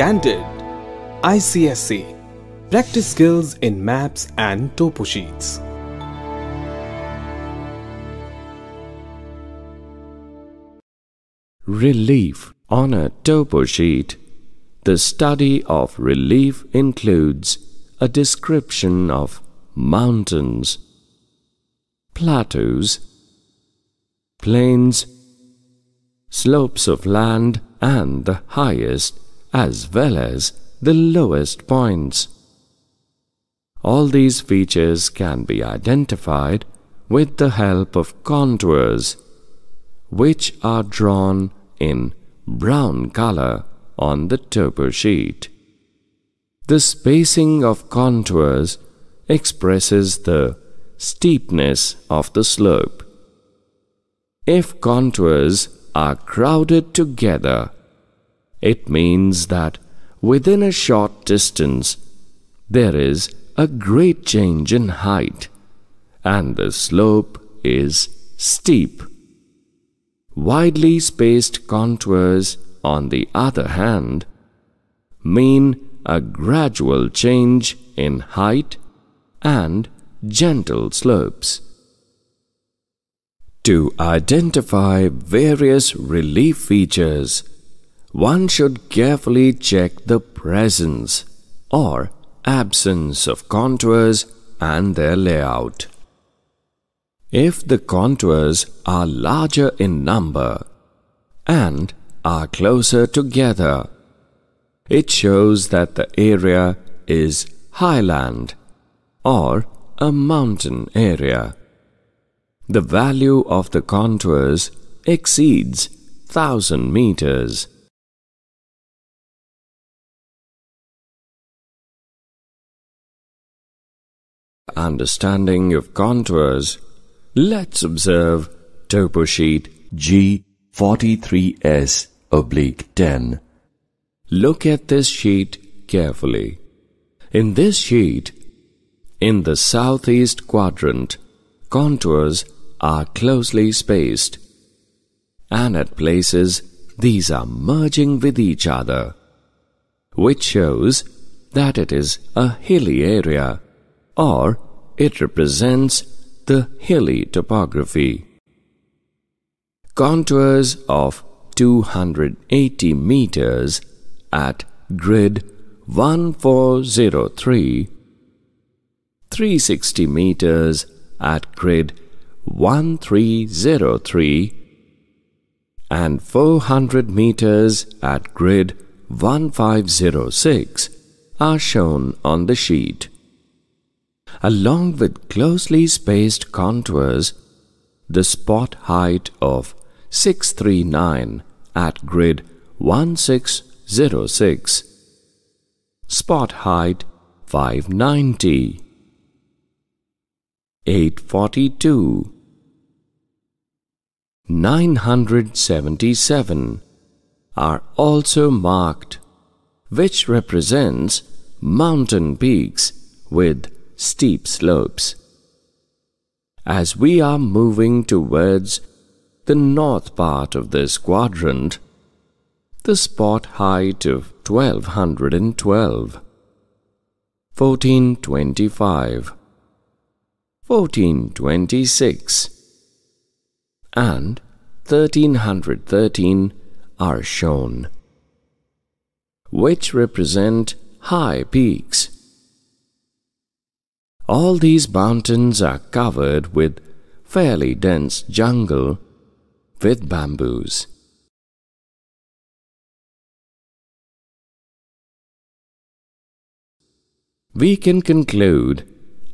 Candid, ICSE, practice skills in maps and topo sheets. Relief on a topo sheet. The study of relief includes a description of mountains, plateaus, plains, slopes of land and the highest as well as the lowest points. All these features can be identified with the help of contours, which are drawn in brown color on the topo sheet. The spacing of contours expresses the steepness of the slope. If contours are crowded together, it means that within a short distance there is a great change in height and the slope is steep. Widely spaced contours, on the other hand, mean a gradual change in height and gentle slopes. To identify various relief features, one should carefully check the presence or absence of contours and their layout. If the contours are larger in number and are closer together, it shows that the area is highland or a mountain area. The value of the contours exceeds 1,000 meters. Understanding of contours. Let's observe topo sheet G 43 s oblique 10. Look at this sheet carefully. In this sheet, in the southeast quadrant, contours are closely spaced, and at places these are merging with each other, which shows that it is a hilly area, or it represents the hilly topography. Contours of 280 meters at grid 1403, 360 meters at grid 1303, and 400 meters at grid 1506 are shown on the sheet. Along with closely spaced contours, the spot height of 639 at grid 1606, spot height 590, 842, 977 are also marked, which represents mountain peaks with steep slopes. As we are moving towards the north part of this quadrant, the spot height of 1212, 1425, 1426 and 1313 are shown, which represent high peaks. All these mountains are covered with fairly dense jungle with bamboos. We can conclude,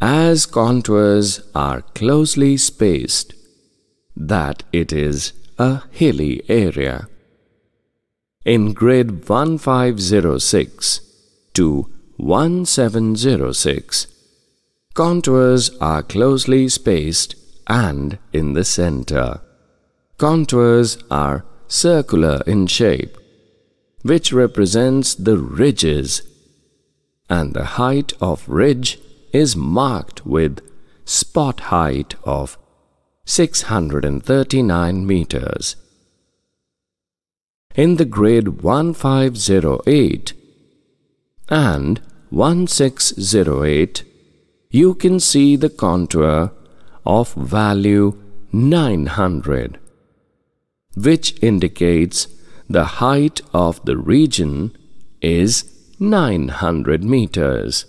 as contours are closely spaced, that it is a hilly area. In grid 1506 to 1706, contours are closely spaced and in the center. Contours are circular in shape, which represents the ridges, and the height of ridge is marked with spot height of 639 meters. In the grade 1508 and 1608, you can see the contour of value 900, which indicates the height of the region is 900 meters.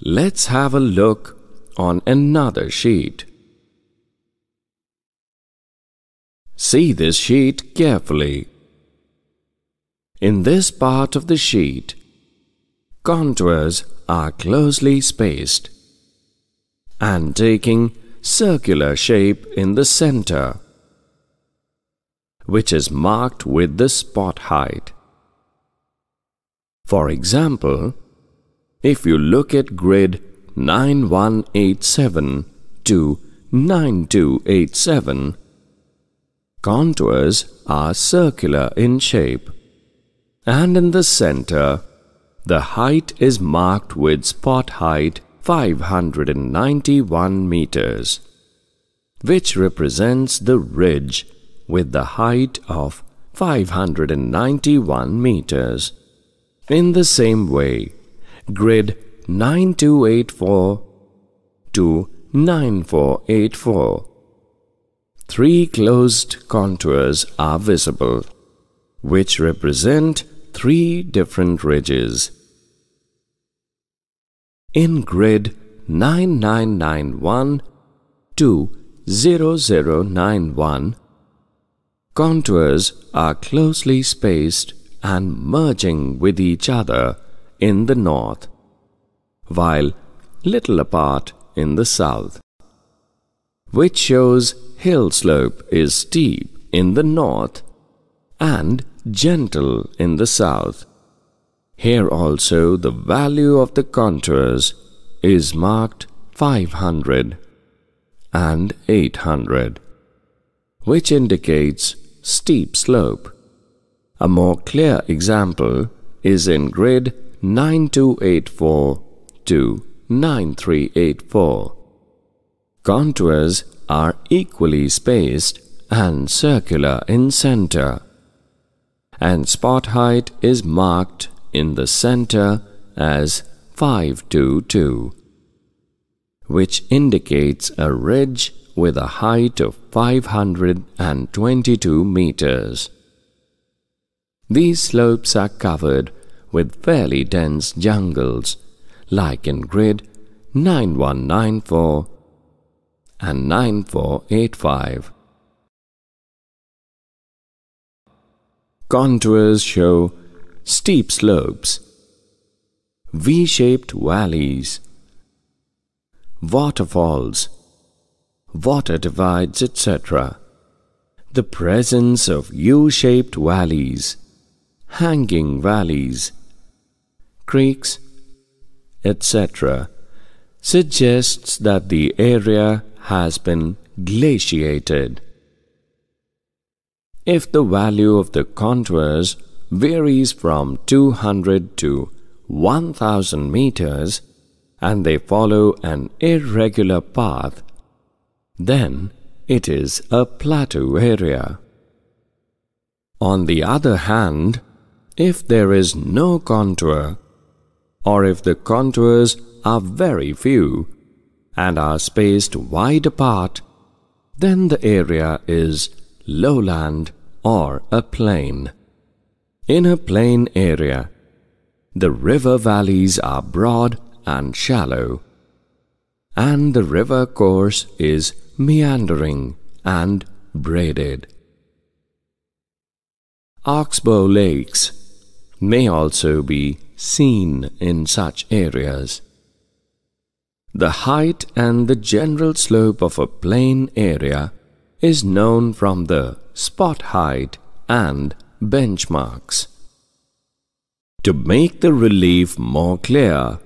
Let's have a look on another sheet. See this sheet carefully. In this part of the sheet, contours are closely spaced and taking circular shape in the center, which is marked with the spot height. For example, if you look at grid 9187 to 9287, contours are circular in shape, and in the center, the height is marked with spot height 591 meters, which represents the ridge with the height of 591 meters. In the same way, grid 9284 to 9484, three closed contours are visible, which represent three different ridges. In grid 9991 to 0091, contours are closely spaced and merging with each other in the north, while little apart in the south, which shows hill slope is steep in the north and gentle in the south. Here also the value of the contours is marked 500 and 800, which indicates steep slope. A more clear example is in grid 9284 to 9384. Contours are equally spaced and circular in center, and spot height is marked in the center as 522, which indicates a ridge with a height of 522 meters. These slopes are covered with fairly dense jungles, like in grid 9194 and 9485. Contours show steep slopes, V-shaped valleys, waterfalls, water divides, etc. The presence of U-shaped valleys, hanging valleys, creeks, etc. suggests that the area has been glaciated. If the value of the contours varies from 200 to 1000 meters and they follow an irregular path, then it is a plateau area. On the other hand, if there is no contour, or if the contours are very few and are spaced wide apart, then the area is lowland or a plain. In a plain area, the river valleys are broad and shallow, and the river course is meandering and braided. Oxbow lakes may also be seen in such areas. The height and the general slope of a plain area is known from the spot height and benchmarks. To make the relief more clear,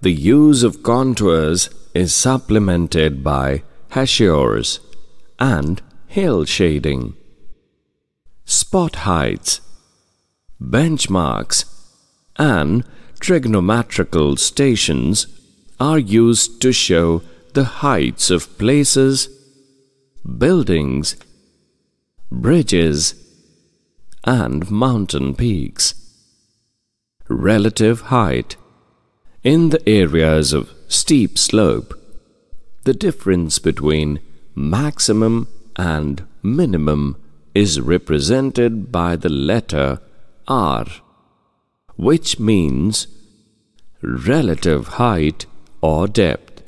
the use of contours is supplemented by hachures and hill shading, spot heights, benchmarks, and trigonometrical stations are used to show the heights of places, buildings, bridges, and mountain peaks. relative height. In the areas of steep slope, the difference between maximum and minimum is represented by the letter R, which means relative height or depth.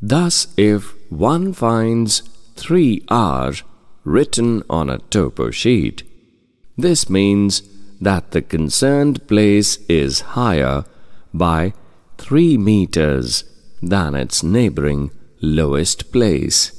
Thus, if one finds 3R written on a topo sheet, this means that the concerned place is higher by 3 meters than its neighboring lowest place.